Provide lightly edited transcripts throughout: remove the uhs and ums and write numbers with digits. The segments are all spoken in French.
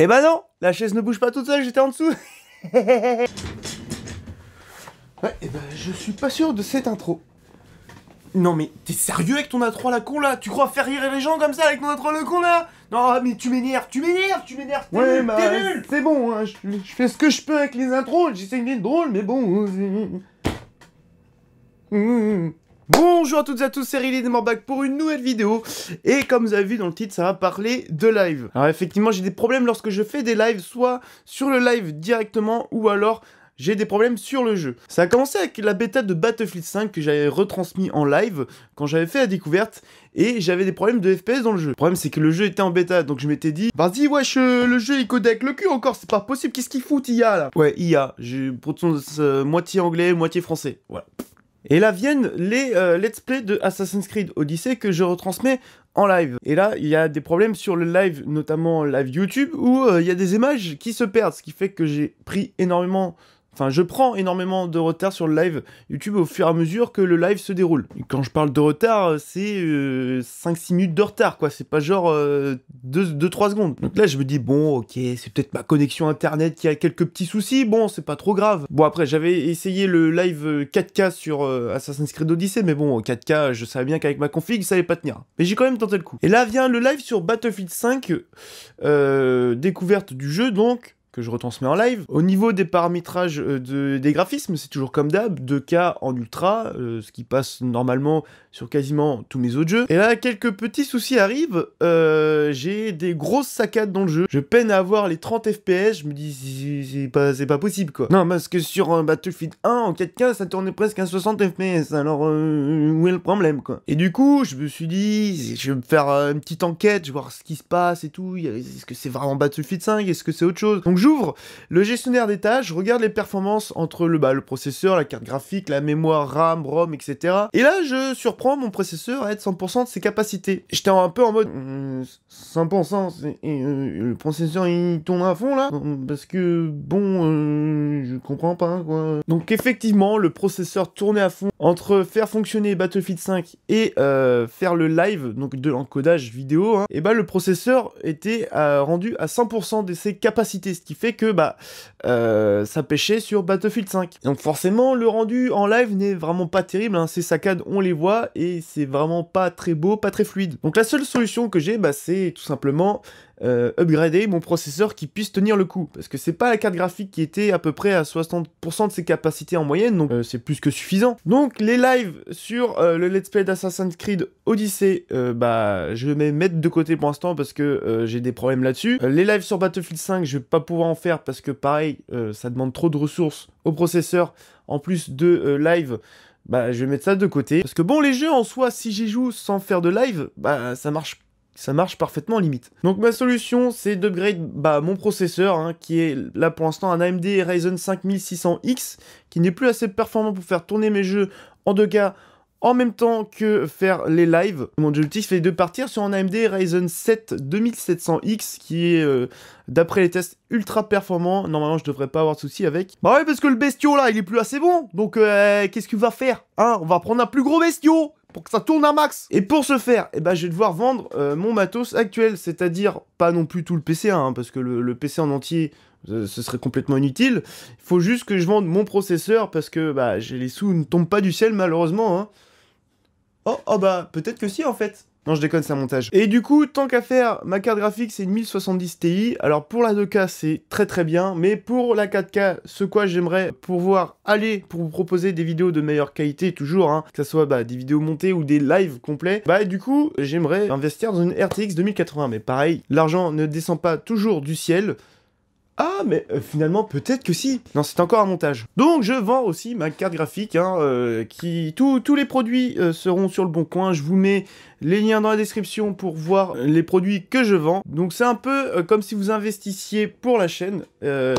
Eh ben non, la chaise ne bouge pas toute seule, j'étais en dessous. Ouais, eh ben je suis pas sûr de cette intro. Non mais t'es sérieux avec ton A3 la con là? Tu crois faire rire les gens comme ça avec ton A3 la con là? Non mais tu m'énerves, ouais, t'es nul. C'est bon, hein, je fais ce que je peux avec les intros, j'essaie d'être drôle mais bon... Bonjour à toutes et à tous, c'est Rilly des Morbacks pour une nouvelle vidéo. Et comme vous avez vu dans le titre, ça va parler de live. Alors effectivement j'ai des problèmes lorsque je fais des lives, soit sur le live directement ou alors... j'ai des problèmes sur le jeu. Ça a commencé avec la bêta de Battlefield 5 que j'avais retransmis en live quand j'avais fait la découverte et j'avais des problèmes de FPS dans le jeu. Le problème c'est que le jeu était en bêta donc je m'étais dit vas-y wesh le jeu il code avec le cul encore, c'est pas possible, qu'est-ce qu'il fout IA là? Ouais IA, j'ai moitié anglais, moitié français, voilà. Et là viennent les let's play de Assassin's Creed Odyssey que je retransmets en live. Et là, il y a des problèmes sur le live, notamment live YouTube, où il y a des images qui se perdent, ce qui fait que je prends énormément de retard sur le live YouTube au fur et à mesure que le live se déroule. Et quand je parle de retard, c'est 5-6 minutes de retard, quoi. C'est pas genre 2-3 secondes. Donc là, je me dis, bon, ok, c'est peut-être ma connexion internet qui a quelques petits soucis. Bon, c'est pas trop grave. Bon, après, j'avais essayé le live 4K sur Assassin's Creed Odyssey, mais bon, 4K, je savais bien qu'avec ma config, ça allait pas tenir. Mais j'ai quand même tenté le coup. Et là vient le live sur Battlefield 5, découverte du jeu, donc... que je retransmets en live. Au niveau des paramétrages des graphismes, c'est toujours comme d'hab, 2K en ultra, ce qui passe normalement sur quasiment tous mes autres jeux. Et là, quelques petits soucis arrivent, j'ai des grosses saccades dans le jeu, je peine à avoir les 30 FPS, je me dis, c'est pas possible quoi. Non, parce que sur Battlefield 1, en 4K, ça tournait presque à 60 FPS, alors où est le problème quoi? Et du coup, je me suis dit, je vais me faire une petite enquête, je vais voir ce qui se passe et tout, est-ce que c'est vraiment Battlefield 5, est-ce que c'est autre chose? Donc, j'ouvre le gestionnaire des tâches, je regarde les performances entre le processeur, la carte graphique, la mémoire RAM, ROM, etc. Et là, je surprends mon processeur à être 100% de ses capacités. J'étais un peu en mode 100%, le processeur il tourne à fond là, parce que bon, je comprends pas quoi. Donc effectivement, le processeur tournait à fond entre faire fonctionner Battlefield 5 et faire le live, donc de l'encodage vidéo, hein, et bah le processeur était rendu à 100% de ses capacités, ce qui fait que bah ça pêchait sur Battlefield 5. Donc forcément le rendu en live n'est vraiment pas terrible, hein. Ces saccades on les voit et c'est vraiment pas très beau, pas très fluide. Donc la seule solution que j'ai bah, c'est tout simplement upgrader mon processeur qui puisse tenir le coup. Parce que c'est pas la carte graphique qui était à peu près à 60% de ses capacités en moyenne, donc c'est plus que suffisant. Donc les lives sur le let's play d'Assassin's Creed Odyssey, bah je vais mettre de côté pour l'instant parce que j'ai des problèmes là-dessus. Les lives sur Battlefield 5 je vais pas pouvoir en faire parce que pareil ça demande trop de ressources au processeur en plus de live, bah je vais mettre ça de côté parce que bon les jeux en soi si j'y joue sans faire de live bah ça marche parfaitement limite. Donc ma solution c'est d'upgrade bah, mon processeur hein, qui est là pour l'instant un AMD Ryzen 7 2600X qui n'est plus assez performant pour faire tourner mes jeux en 2K en même temps que faire les lives. Mon objectif est de partir sur un AMD Ryzen 7 2700X qui est, d'après les tests, ultra performant. Normalement, je devrais pas avoir de soucis avec. Bah ouais, parce que le bestiau, là, il est plus assez bon. Donc, qu'est-ce qu'il va faire hein? On va prendre un plus gros bestiau pour que ça tourne un max. Et pour ce faire, eh ben, je vais devoir vendre mon matos actuel. C'est-à-dire, pas non plus tout le PC, hein, parce que le PC en entier... ce serait complètement inutile. Il faut juste que je vende mon processeur parce que bah, les sous ne tombent pas du ciel malheureusement. Hein. Oh bah peut-être que si en fait. Non je déconne, c'est un montage. Et du coup tant qu'à faire, ma carte graphique c'est une 1070 Ti. Alors pour la 2K c'est très bien. Mais pour la 4K, ce quoi j'aimerais pouvoir aller pour vous proposer des vidéos de meilleure qualité toujours. Hein, que ce soit bah, des vidéos montées ou des lives complets. Bah du coup j'aimerais investir dans une RTX 2080. Mais pareil, l'argent ne descend pas toujours du ciel. Ah, mais finalement, peut-être que si. Non, c'est encore un montage. Donc, je vends aussi ma carte graphique, hein, qui... Tous les produits seront sur le bon coin. Je vous mets les liens dans la description pour voir les produits que je vends. Donc, c'est un peu comme si vous investissiez pour la chaîne.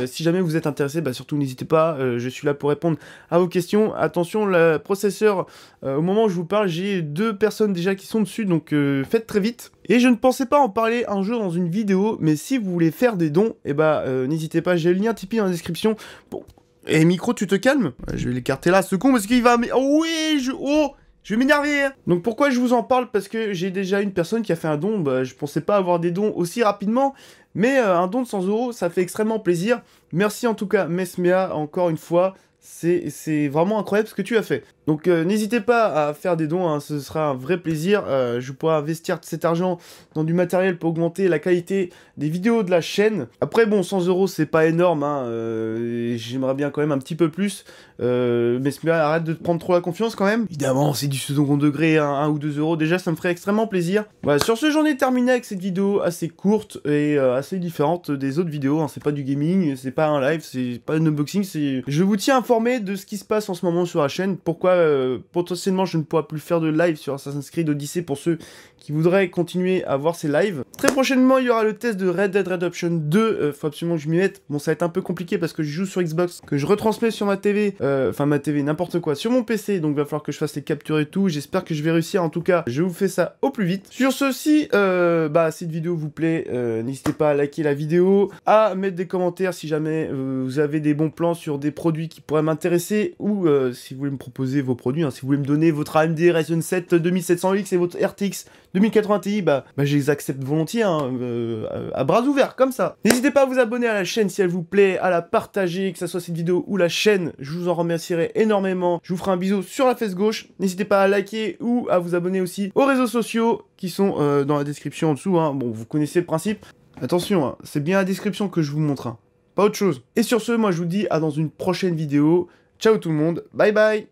Si jamais vous êtes intéressé, bah, surtout, n'hésitez pas. Je suis là pour répondre à vos questions. Attention, le processeur, au moment où je vous parle, j'ai 2 personnes déjà qui sont dessus. Donc, faites très vite. Et je ne pensais pas en parler un jour dans une vidéo, mais si vous voulez faire des dons, eh bah, n'hésitez pas, j'ai le lien Tipeee dans la description. Bon, et micro, tu te calmes? Je vais l'écarter là, ce con, parce qu'il va... Mais... Oh oui, je... Oh, Je vais m'énerver hein. Donc pourquoi je vous en parle? Parce que j'ai déjà une personne qui a fait un don, bah, je pensais pas avoir des dons aussi rapidement, mais un don de 100 €, ça fait extrêmement plaisir. Merci en tout cas Mesmea, encore une fois, c'est vraiment incroyable ce que tu as fait. Donc n'hésitez pas à faire des dons, hein, ce sera un vrai plaisir. Je pourrai investir cet argent dans du matériel pour augmenter la qualité des vidéos de la chaîne. Après bon, 100 € c'est pas énorme, hein, j'aimerais bien quand même un petit peu plus. Mais arrête de te prendre trop la confiance quand même. Évidemment c'est du second degré, hein, 1 ou 2 € déjà ça me ferait extrêmement plaisir. Voilà, sur ce j'en ai terminé avec cette vidéo assez courte et assez différente des autres vidéos. Hein, c'est pas du gaming, c'est pas un live, c'est pas un unboxing, c'est... Je vous tiens informé de ce qui se passe en ce moment sur la chaîne, pourquoi... potentiellement je ne pourrai plus faire de live sur Assassin's Creed Odyssey pour ceux qui voudraient continuer à voir ces lives. Très prochainement il y aura le test de Red Dead Redemption 2, faut absolument que je m'y mette. Bon ça va être un peu compliqué parce que je joue sur Xbox, que je retransmets sur ma TV, enfin ma TV n'importe quoi, sur mon PC, donc va falloir que je fasse les captures et tout, j'espère que je vais réussir, en tout cas je vous fais ça au plus vite. Sur ceci, bah si cette vidéo vous plaît, n'hésitez pas à liker la vidéo, à mettre des commentaires si jamais vous avez des bons plans sur des produits qui pourraient m'intéresser, ou si vous voulez me proposer vos produits, hein. Si vous voulez me donner votre AMD Ryzen 7 2700X et votre RTX 2080 Ti, bah je les accepte volontiers, hein, à bras ouverts, comme ça. N'hésitez pas à vous abonner à la chaîne si elle vous plaît, à la partager, que ce soit cette vidéo ou la chaîne, je vous en remercierai énormément. Je vous ferai un bisou sur la fesse gauche, n'hésitez pas à liker ou à vous abonner aussi aux réseaux sociaux qui sont dans la description en dessous, hein. Bon vous connaissez le principe, attention, hein, c'est bien la description que je vous montre, hein. Pas autre chose. Et sur ce, moi je vous dis à dans une prochaine vidéo, ciao tout le monde, bye bye.